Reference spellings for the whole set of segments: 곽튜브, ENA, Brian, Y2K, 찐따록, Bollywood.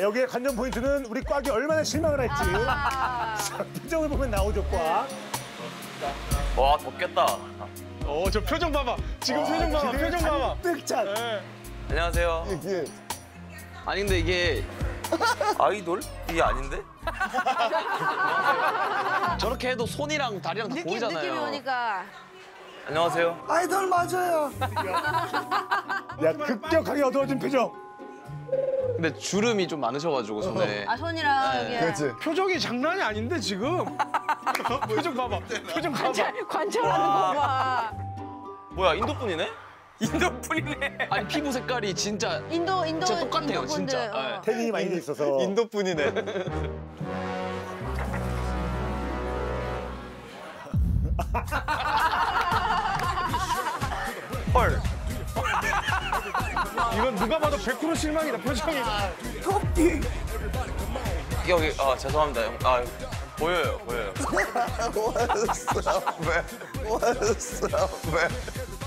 여기에 관전 포인트는 우리 꽉이 얼마나 실망을 할지. 표정을 보면 나오죠, 꽉. 와, 덥겠다. 어, 저 표정 봐봐. 지금 표정 봐봐, 표정 봐봐. 뜩찬. 네. 안녕하세요. 예. 아니, 근데 이게 아이돌? 이게 아닌데? 저렇게 해도 손이랑 다리랑 다 보이잖아요. 느낌이 오니까. 안녕하세요. 아이돌 맞아요. 야, 급격하게 어두워진 표정. 근데 주름이 좀 많으셔가지고 손에. 아, 손이랑 여기에. 그렇지. 표정이 장난이 아닌데 지금. 표정 봐봐. 표정 봐봐. 관찰하는 거 봐. 뭐야, 인도 분이네? 인도 분이네. 아니, 피부 색깔이 진짜 인도 진짜 똑같네요, 인도 진짜. 어. 태닝이 많이 돼 있어서. 인도 분이네. 헐. 이건 누가 봐도 100% 실망이다, 표정이. 토끼. 여기, 아, 죄송합니다. 아, 보여요, 보여요. What is up, man? What is up, man?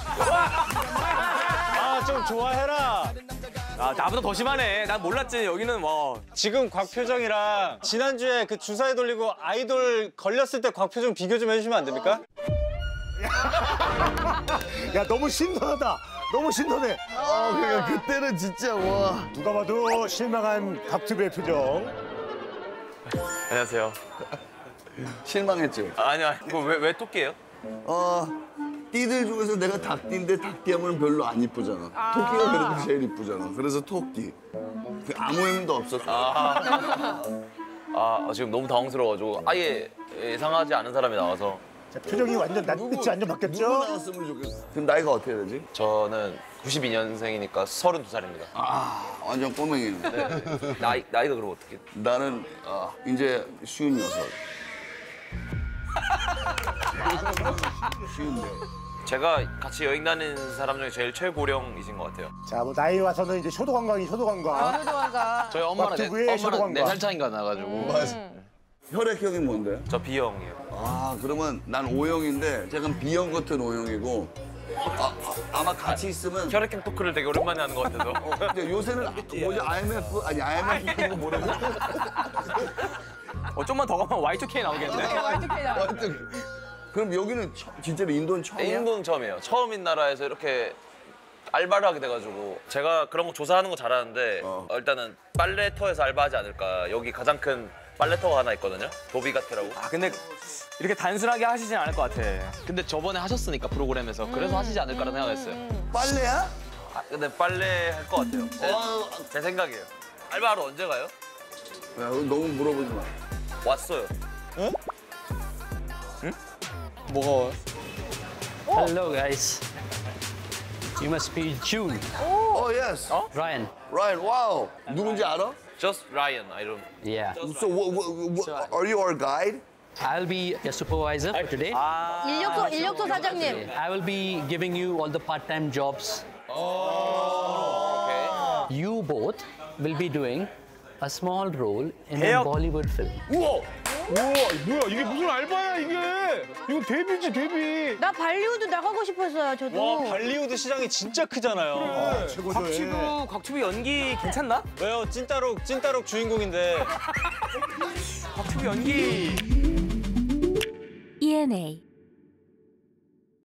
아, 좀 좋아해라. 아, 나보다 더 심하네. 난 몰랐지, 여기는 뭐. 지금 곽 표정이랑 지난주에 그 주사위 돌리고 아이돌 걸렸을 때 곽 표정 비교 좀 해주시면 안 됩니까? 야, 너무 신선하다. 너무 신선해. 아, 그러니까 그때는 진짜 와. 누가 봐도 실망한 곽튜브의 표정. 안녕하세요. 실망했죠? 아니야, 이거 왜 토끼예요? 띠들 중에서 내가 닭띠인데 닭띠하면 별로 안 이쁘잖아. 아 토끼가 그래도 제일 이쁘잖아. 그래서 토끼. 아무 의미도 없었어. 지금 너무 당황스러워가지고 아예 예상하지 않은 사람이 나와서. 자, 표정이 완전 낯빛이 완전 바뀌었죠? 누구 나왔으면 좋겠어. 그럼 나이가 어떻게 되지? 저는 92년생이니까 32살입니다. 아, 완전 꼬맹이네. 네. 나이가 그럼 어떻게? 나는 이제 56. 쉬운데. 제가 같이 여행 다닌 사람 중에 제일 최고령이신 것 같아요. 자, 뭐 나이 와서는 이제 효도관광이 효도관광. 효도관광. 저희 엄마는 4살 차이가 나가지고. 혈액형이 뭔데요? 저 B형이요. 아, 그러면 난 O형인데 약간 B형 같은 O형이고 아마 같이 있으면 혈액형 토크를 되게 오랜만에 하는 것 같아서. 근데 요새는 뭐지? IMF도 모르고. 좀만 더 가면 Y2K 나오겠네. Y2K 나오겠네. 그럼 여기는 진짜로 인도는 처음이에요? 인도는 처음이에요. 처음인 나라에서 이렇게 알바를 하게 돼가지고 제가 그런 거 조사하는 거 잘하는데 일단은 빨래터에서 알바하지 않을까. 여기 가장 큰 빨래터가 하나 있거든요. 도비가테라고. 아, 근데 이렇게 단순하게 하시진 않을 것 같아. 근데 저번에 하셨으니까 프로그램에서 그래서 하시지 않을까라는 생각했어요. 빨래야? 아, 근데 빨래 할 것 같아요. 제 생각이에요. 알바하러 언제 가요? 야, 너무 물어보지 마. 왔어요. 응? 응? 뭐가 와요? Hello guys. You must be June. Oh yes. 어? Brian. Brian. Wow. 누군지 알아? Just Ryan. I don't. Yeah. So what are you our guide? I'll be your supervisor for today. 인력소 사장님. I will be giving you all the part-time jobs. Oh. Okay. You both will be doing a small role in a Bollywood film. 우와! 우와, 뭐야, 이게 무슨 알바야, 이게! 이거 데뷔지, 데뷔! 나 발리우드 나가고 싶었어요, 저도. 와, 발리우드 시장이 진짜 크잖아요. 그래. 아, 최고죠. 곽튜브 연기 괜찮나? 왜요? 찐따록 주인공인데. 곽튜브 연기. ENA